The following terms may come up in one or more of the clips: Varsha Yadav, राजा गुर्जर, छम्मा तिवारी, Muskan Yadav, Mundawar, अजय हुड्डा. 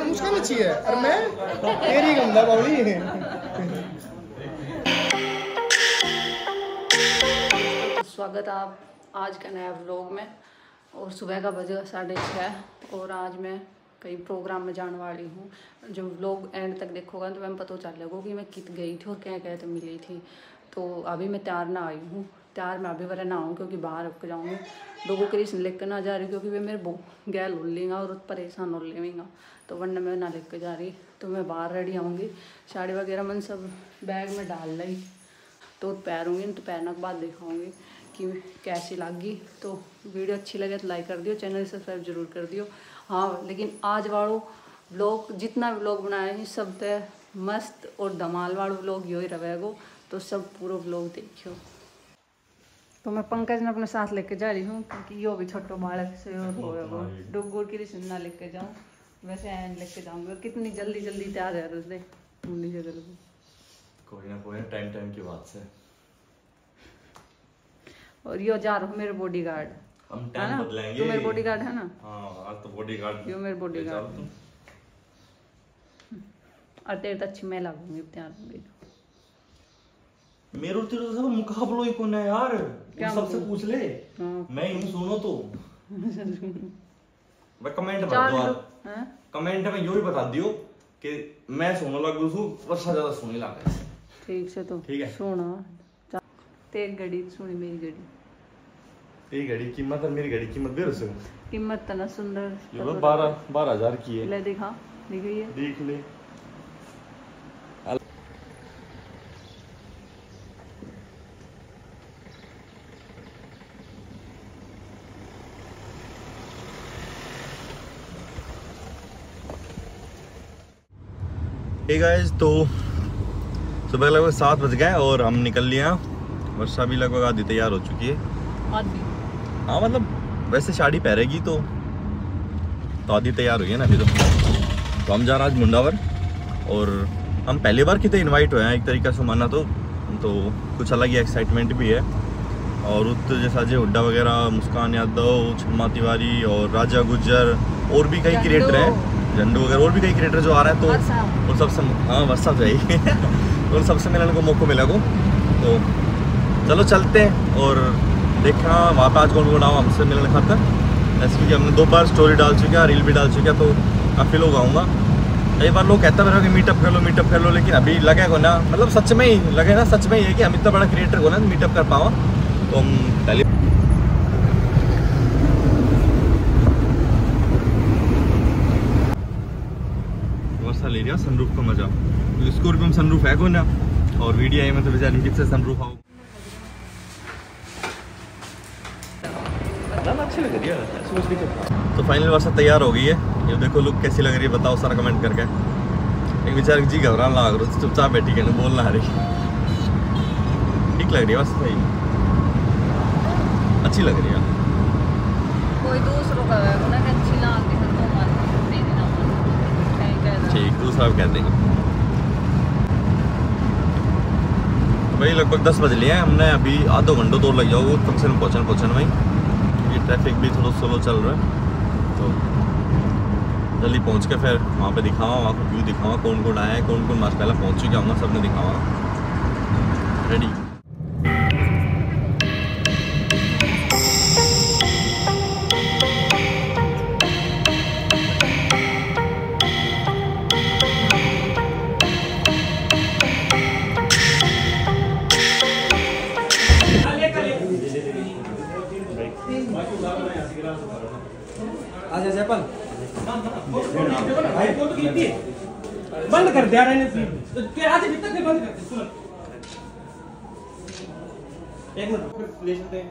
मुस्कान अच्छी है और मैं तेरी गंदा बावली है। स्वागत आप आज का नया व्लॉग में। और सुबह का बजे 6:30 और आज मैं कई प्रोग्राम में जाने वाली हूँ। जो व्लॉग एंड तक देखोगा तो मैं पता चल जाएगा कि मैं कित गई थी और क्या क्या तो मिली थी। तो अभी मैं तैयार ना आई हूँ, तैयार मैं अभी वरना आऊँ क्योंकि बाहर रख जाऊँगी। लोगों के लिए लेकर ना जा रही क्योंकि वे मेरे बो गैल उल लेंगे और परेशान हो लेंगे, तो वरना मैं ना लेकर जा रही। तो मैं बाहर रेडी आऊँगी, साड़ी वगैरह मैंने सब बैग में डाल ली। तो पैरूँगी तो पैरने के बाद दिखाऊँगी कि कैसी लगी। तो वीडियो अच्छी लगे तो लाइक कर दियो, चैनल सब्सक्राइब जरूर कर दियो। हाँ, लेकिन आज वालों व्लॉग जितना व्लॉग बनाए हैं सब तय मस्त और धमाल वालों व्लॉग यो ही रहेगो, तो सब पूरा व्लॉग देखियो। तो मैं पंकज ने अपने साथ लेके जा रही हूँ क्योंकि यो भी छोटो बालक से होगा, डुगुर की सुनना लेके जाऊँ। वैसे एंड लेके जाऊँगी, कितनी जल्दी जल्दी तैयार है उसने उन्नी जगह कोई ना टाइम की बात से। और यो जा रहा हूँ मेरे बॉडी गार्ड, हम टाइम बदलेंगे। तो मेरे बॉडी गार्ड है ना? हाँ, आज तो बॉडी गार्ड यो मेरे बॉडी गार्ड। और तेरे तो अच्छी मैं लगूंगी, तैयार होंगी। मेरे तेरे तो सब मुकाबला ही कौन है यार, सबसे पूछ ले। मैं यूं सुनो तो मैं कमेंट बता दो, हैं कमेंट में यो ही बता दियो कि मैं सोना लगू सु वर्षा ज्यादा सोनी लागे। ठीक से तो ठीक है सोना तेरी घड़ी सुनी मेरी घड़ी, तेरी घड़ी कीमत और मेरी घड़ी कीमत भी रसो कीमत तना सुंदर ये 12,000 की है। ले दिखा, दिख रही है, देख ले। हे गाइस, तो सुबह लगभग 7 बज गए और हम निकल लिए। वर्षा भी लगभग आधी तैयार हो चुकी है। आधी? हाँ, मतलब वैसे साड़ी पहरेगी तो आधी तैयार हुई है ना अभी। तो हम जा रहे हैं आज मुंडावर और हम पहली बार कितने इनवाइट हुए हैं एक तरीके से माना तो कुछ अलग ही एक्साइटमेंट भी है। और उत्तर जैसे अजय हुड्डा वगैरह, मुस्कान यादव, छम्मा तिवारी और राजा गुर्जर और भी कई क्रिएटर हैं, झंडू वगैरह और भी कई क्रिएटर जो आ रहे हैं। तो उन सबसे हाँ वर्षा चाहिए उन सबसे मिलने को मौका मिला को। तो चलो चलते हैं और देखना वहाँ पर आज कौन कौन आऊँ हमसे मिलने खाता। ऐसे क्योंकि हमने 2 बार स्टोरी डाल चुकी है, रील भी डाल चुकी है, तो काफ़ी लोग आऊँगा। कई बार लोग कहते मेरे कि मीटअप कर लो मीटअप कर लो, लेकिन अभी लगेगा ना, मतलब सच में ही लगे ना, सच में ही है कि हम इतना बड़ा क्रिएटर को ना मीटअप कर पाओ। तो हम पहले ले लिया सनरूफ का मजा, तो स्कूल में सनरूफ है को ना, और वीडियो में तो बेचारी किससे सनरूफ आओ ना अच्छी लग रही है सोच रही है। तो फाइनल वर्षा तैयार हो गई है, ये देखो लुक कैसी लग रही है बताओ सारा कमेंट करके। एक बेचारे जी घबराने लग रहा है, चुपचाप बैठी कहना बोलना आ रही, ठीक लग रही है बस, सही अच्छी लग रही है। कोई दूसरों का है ना अच्छी लग रही है ठीक, दूसरा आप कहते हैं भाई। लगभग 10 बज लिए हैं हमने, अभी आधो घंटों तो लग जाओ फंक्शन पहुँचन भाई। ये ट्रैफिक भी थोड़ा स्लो चल रहा है, तो जल्दी पहुँच के फिर वहाँ पे दिखावा, वहाँ को व्यू दिखावा, कौन कौन आया है, कौन कौन मास्क पहला पहुँच चुके आऊँगा, सबने दिखावा। रेडी बंद कर दिया आज भी तक बंद करते सुन। एक मिनट ले सकते हैं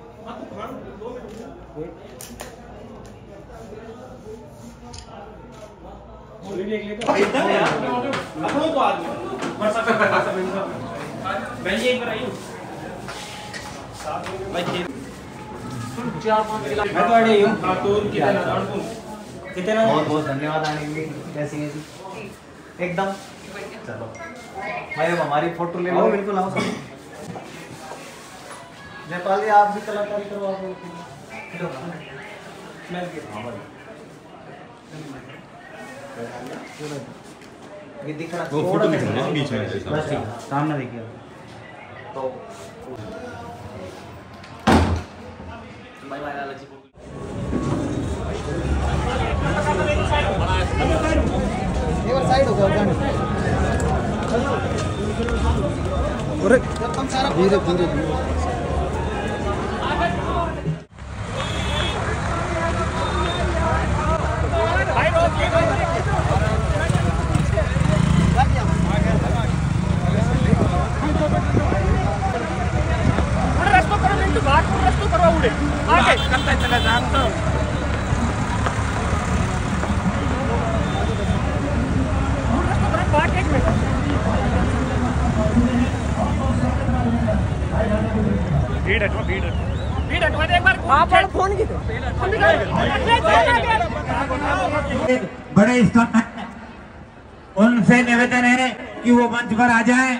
कितना। बहुत बहुत धन्यवाद आने के लिए। कैसी है जी? एकदम चलो भाई, अब हमारी फोटो ले लो। बिल्कुल आओ सब नेपाली, आप भी कलाकारी करो। आप मैं ये दिखना थोड़ा बीच में बस सामने देखिए तो साइड हो गया धीरे धीरे बड़े उनसे निवेदन है कि वो मंच पर आ जाएं,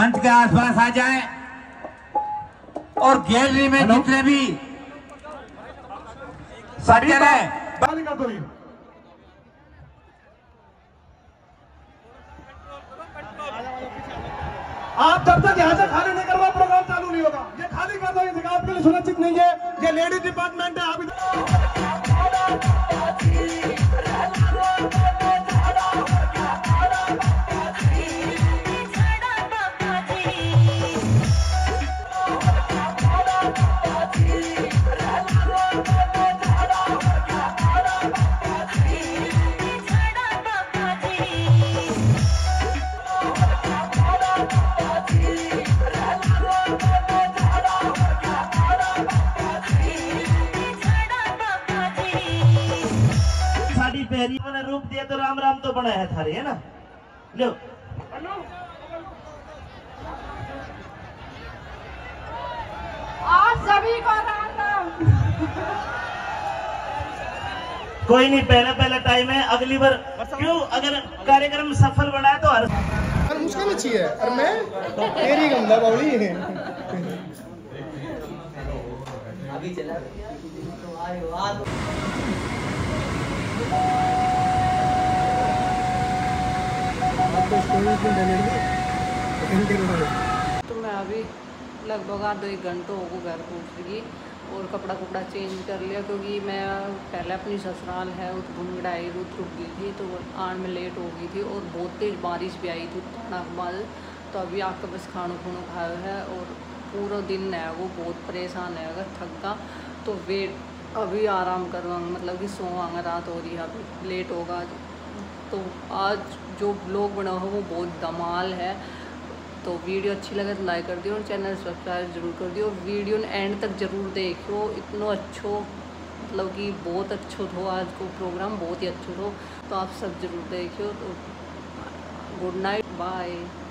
मंच के आसपास आ जाएं और गैलरी में जितने भी सज्जन है आप जब तक यहाँ से खाली नहीं करवा प्रोग्राम चालू नहीं होगा। ये खाली कर दो, ये जगह आपके लिए सुरक्षित नहीं है। ये लेडीज डिपार्टमेंट है। आप रूप दिया तो राम राम तो बना है थारे, है ना? लो आप सभी को राम राम। कोई नहीं, पहला टाइम है। अगली बार क्यों अगर कार्यक्रम सफल बना है तो हर मुश्किल अच्छी है। और मैं तेरी गंदा बावली है अभी चला तो आए वाह तो मैं अभी लगभग 2 घंटों को घर पहुँच गई और कपड़ा चेंज कर लिया, क्योंकि मैं पहले अपनी ससुराल है घुमगड़ाई रुक गई थी तो आने में लेट हो गई थी और बहुत तेज़ बारिश भी आई थी बाल। तो अभी आपका बस खाना खाया है और पूरा दिन है वो बहुत परेशान है अगर थक का तो वेट अभी आराम करवाऊँगा, मतलब कि सोवांगा। रात हो रही है, अभी लेट होगा। तो आज जो ब्लॉग बना हो वो बहुत धमाल है। तो वीडियो अच्छी लगे तो लाइक कर दियो और चैनल सब्सक्राइब जरूर कर दियो। वीडियो एंड तक जरूर देखो। इतना अच्छो मतलब कि बहुत अच्छो थो आज को प्रोग्राम, बहुत ही अच्छो थो। तो आप सब जरूर देखियो। तो गुड नाइट, बाय।